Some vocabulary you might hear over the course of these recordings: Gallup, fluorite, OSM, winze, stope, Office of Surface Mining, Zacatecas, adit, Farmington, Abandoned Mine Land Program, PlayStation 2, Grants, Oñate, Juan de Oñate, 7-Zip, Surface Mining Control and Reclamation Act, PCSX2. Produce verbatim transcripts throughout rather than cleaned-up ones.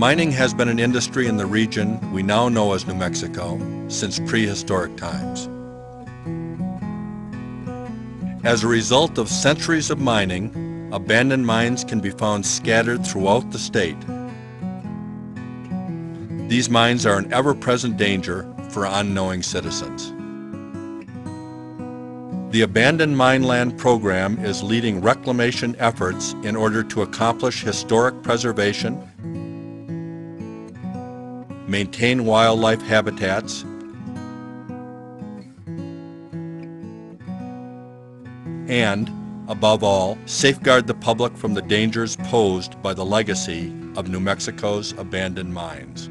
Mining has been an industry in the region we now know as New Mexico since prehistoric times. As a result of centuries of mining, abandoned mines can be found scattered throughout the state. These mines are an ever-present danger for unknowing citizens. The Abandoned Mine Land Program is leading reclamation efforts in order to accomplish historic preservation, maintain wildlife habitats, and, above all, safeguard the public from the dangers posed by the legacy of New Mexico's abandoned mines.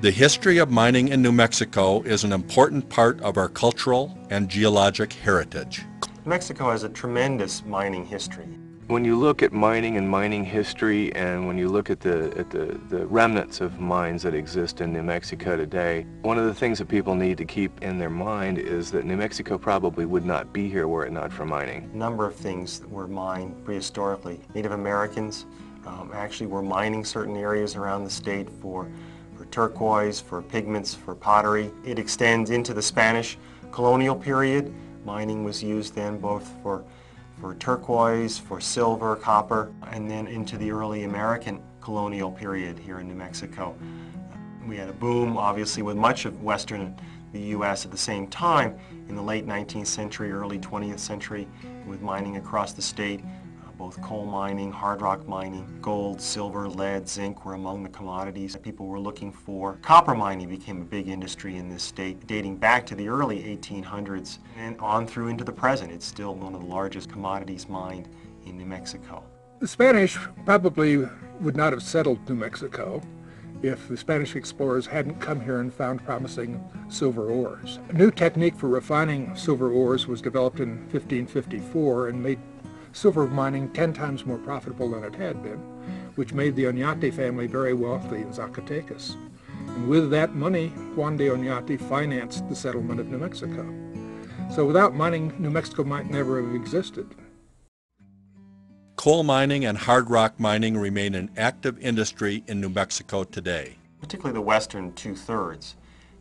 The history of mining in New Mexico is an important part of our cultural and geologic heritage. Mexico has a tremendous mining history. When you look at mining and mining history, and when you look at the at the, the remnants of mines that exist in New Mexico today, one of the things that people need to keep in their mind is that New Mexico probably would not be here were it not for mining. A number of things that were mined prehistorically. Native Americans um, actually were mining certain areas around the state for, for turquoise, for pigments, for pottery. It extends into the Spanish colonial period. Mining was used then both for for turquoise, for silver, copper, and then into the early American colonial period here in New Mexico. We had a boom, obviously, with much of western the U S at the same time in the late nineteenth century, early twentieth century, with mining across the state. Uh, both coal mining, hard rock mining, gold, silver, lead, zinc were among the commodities that people were looking for. Copper mining became a big industry in this state, dating back to the early eighteen hundreds and on through into the present. It's still one of the largest commodities mined in New Mexico. The Spanish probably would not have settled New Mexico if the Spanish explorers hadn't come here and found promising silver ores. A new technique for refining silver ores was developed in fifteen fifty-four and made silver mining ten times more profitable than it had been, which made the Oñate family very wealthy in Zacatecas. And with that money, Juan de Oñate financed the settlement of New Mexico. So without mining, New Mexico might never have existed. Coal mining and hard rock mining remain an active industry in New Mexico today. Particularly the western two-thirds.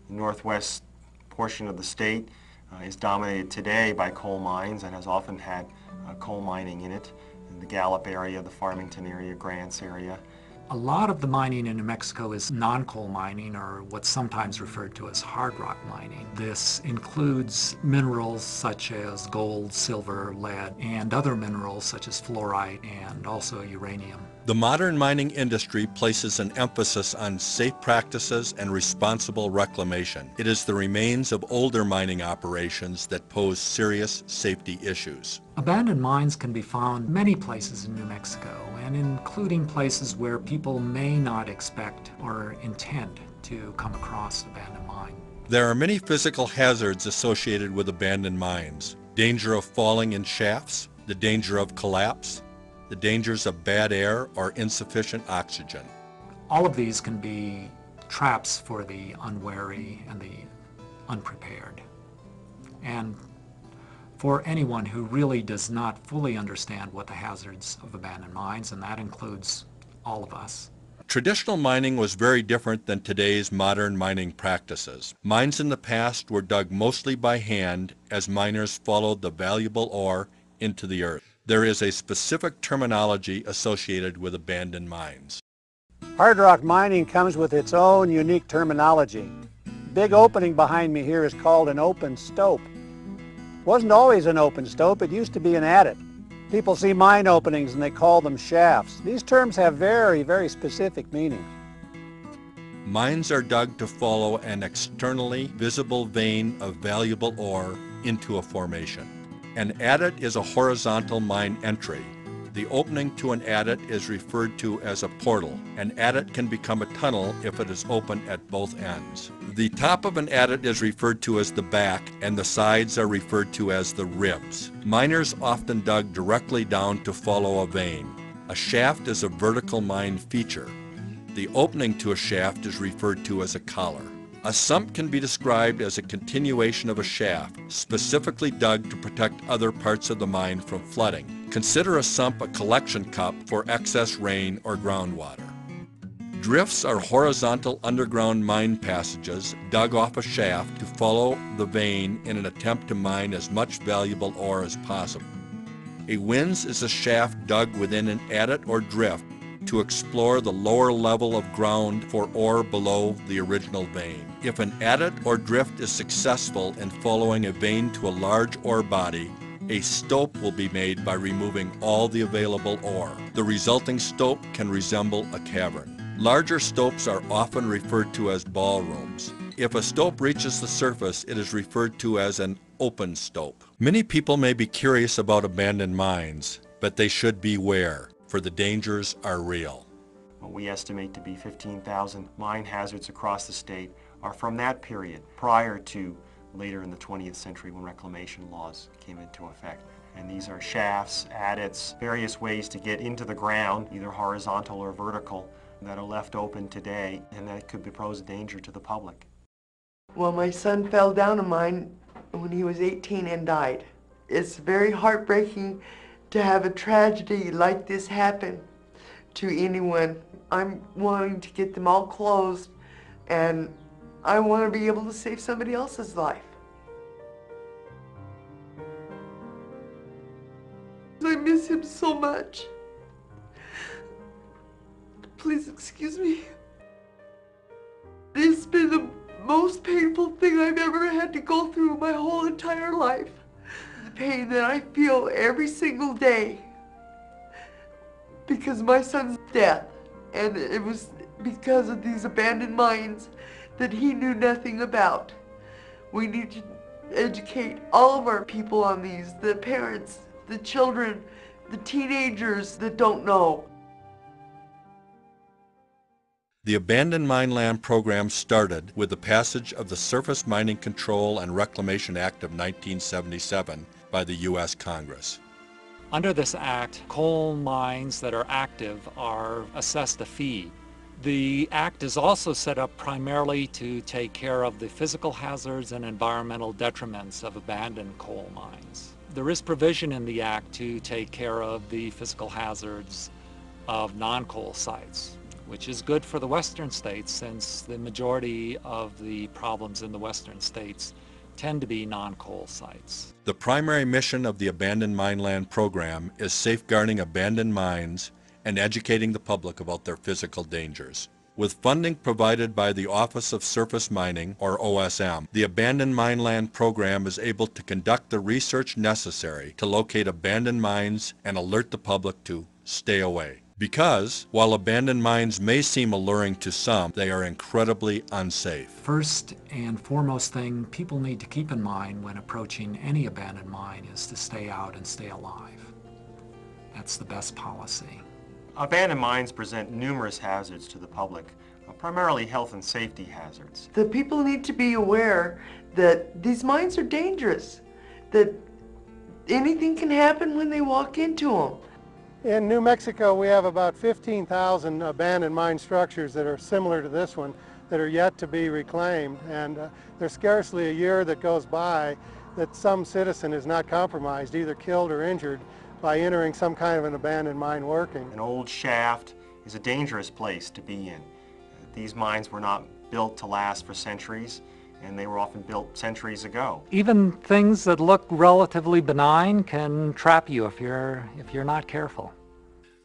The northwest portion of the state uh, is dominated today by coal mines and has often had uh, coal mining in it. In the Gallup area, the Farmington area, Grants area. A lot of the mining in New Mexico is non-coal mining, or what's sometimes referred to as hard rock mining. This includes minerals such as gold, silver, lead, and other minerals such as fluorite and also uranium. The modern mining industry places an emphasis on safe practices and responsible reclamation. It is the remains of older mining operations that pose serious safety issues. Abandoned mines can be found many places in New Mexico, and including places where people may not expect or intend to come across an abandoned mine. There are many physical hazards associated with abandoned mines. Danger of falling in shafts, the danger of collapse, the dangers of bad air or insufficient oxygen. All of these can be traps for the unwary and the unprepared. And for anyone who really does not fully understand what the hazards of abandoned mines, and that includes all of us. Traditional mining was very different than today's modern mining practices. Mines in the past were dug mostly by hand as miners followed the valuable ore into the earth. There is a specific terminology associated with abandoned mines. Hard rock mining comes with its own unique terminology. The big opening behind me here is called an open stope. Wasn't always an open stope, it used to be an adit. People see mine openings and they call them shafts. These terms have very, very specific meanings. Mines are dug to follow an externally visible vein of valuable ore into a formation. An adit is a horizontal mine entry. The opening to an adit is referred to as a portal. An adit can become a tunnel if it is open at both ends. The top of an adit is referred to as the back, and the sides are referred to as the ribs. Miners often dug directly down to follow a vein. A shaft is a vertical mine feature. The opening to a shaft is referred to as a collar. A sump can be described as a continuation of a shaft, specifically dug to protect other parts of the mine from flooding. Consider a sump a collection cup for excess rain or groundwater. Drifts are horizontal underground mine passages dug off a shaft to follow the vein in an attempt to mine as much valuable ore as possible. A winze is a shaft dug within an adit or drift to explore the lower level of ground for ore below the original vein. If an adit or drift is successful in following a vein to a large ore body, a stope will be made by removing all the available ore. The resulting stope can resemble a cavern. Larger stopes are often referred to as ballrooms. If a stope reaches the surface, it is referred to as an open stope. Many people may be curious about abandoned mines, but they should beware, for the dangers are real. What we estimate to be fifteen thousand mine hazards across the state are from that period, prior to later in the twentieth century when reclamation laws came into effect. And these are shafts, adits, various ways to get into the ground, either horizontal or vertical, that are left open today, and that could pose a danger to the public. Well, my son fell down a mine when he was eighteen and died. It's very heartbreaking to have a tragedy like this happen to anyone. I'm wanting to get them all closed, and I want to be able to save somebody else's life. I miss him so much. Please excuse me. It's been the most painful thing I've ever had to go through my whole entire life. Pain that I feel every single day because my son's death, and it was because of these abandoned mines that he knew nothing about. We need to educate all of our people on these, the parents, the children, the teenagers that don't know. The Abandoned Mine Land Program started with the passage of the Surface Mining Control and Reclamation Act of nineteen seventy-seven by the U S Congress. Under this act, coal mines that are active are assessed a fee. The act is also set up primarily to take care of the physical hazards and environmental detriments of abandoned coal mines. There is provision in the act to take care of the physical hazards of non-coal sites, which is good for the western states since the majority of the problems in the western states tend to be non-coal sites. The primary mission of the Abandoned Mine Land Program is safeguarding abandoned mines and educating the public about their physical dangers. With funding provided by the Office of Surface Mining, or O S M, the Abandoned Mine Land Program is able to conduct the research necessary to locate abandoned mines and alert the public to stay away. Because, while abandoned mines may seem alluring to some, they are incredibly unsafe. First and foremost thing people need to keep in mind when approaching any abandoned mine is to stay out and stay alive. That's the best policy. Abandoned mines present numerous hazards to the public, primarily health and safety hazards. The people need to be aware that these mines are dangerous, that anything can happen when they walk into them. In New Mexico, we have about fifteen thousand abandoned mine structures that are similar to this one that are yet to be reclaimed, and uh, there's scarcely a year that goes by that some citizen is not compromised, either killed or injured, by entering some kind of an abandoned mine working. An old shaft is a dangerous place to be in. These mines were not built to last for centuries, and they were often built centuries ago. Even things that look relatively benign can trap you if you're, if you're not careful.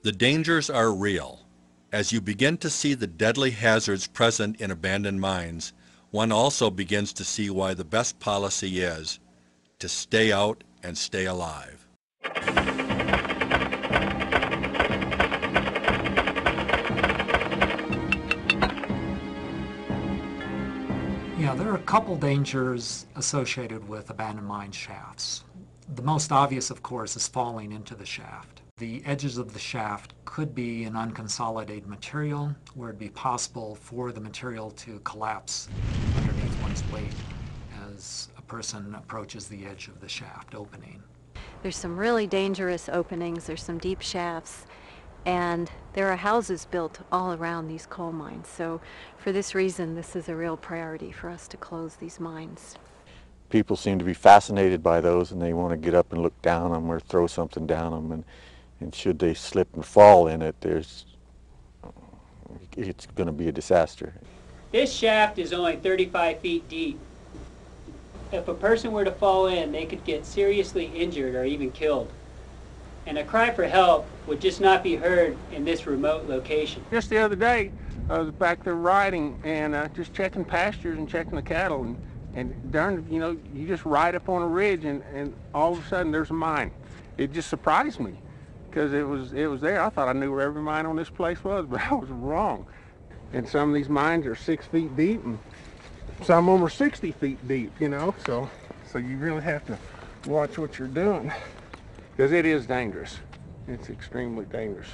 The dangers are real. As you begin to see the deadly hazards present in abandoned mines, one also begins to see why the best policy is to stay out and stay alive. Yeah, there are a couple dangers associated with abandoned mine shafts. The most obvious, of course, is falling into the shaft. The edges of the shaft could be an unconsolidated material where it'd be possible for the material to collapse underneath one's weight as a person approaches the edge of the shaft opening. There's some really dangerous openings, there's some deep shafts, and there are houses built all around these coal mines. So for this reason, this is a real priority for us to close these mines. People seem to be fascinated by those, and they want to get up and look down on them or throw something down on them, and, and should they slip and fall in it, there's, it's going to be a disaster. This shaft is only thirty-five feet deep. If a person were to fall in, they could get seriously injured or even killed. And a cry for help would just not be heard in this remote location. Just the other day, I was back there riding and uh, just checking pastures and checking the cattle. And, and darn, you know, you just ride up on a ridge and, and all of a sudden there's a mine. It just surprised me because it was, it was there. I thought I knew where every mine on this place was, but I was wrong. And some of these mines are six feet deep and some of them are sixty feet deep, you know. So, so you really have to watch what you're doing, because it is dangerous. It's extremely dangerous.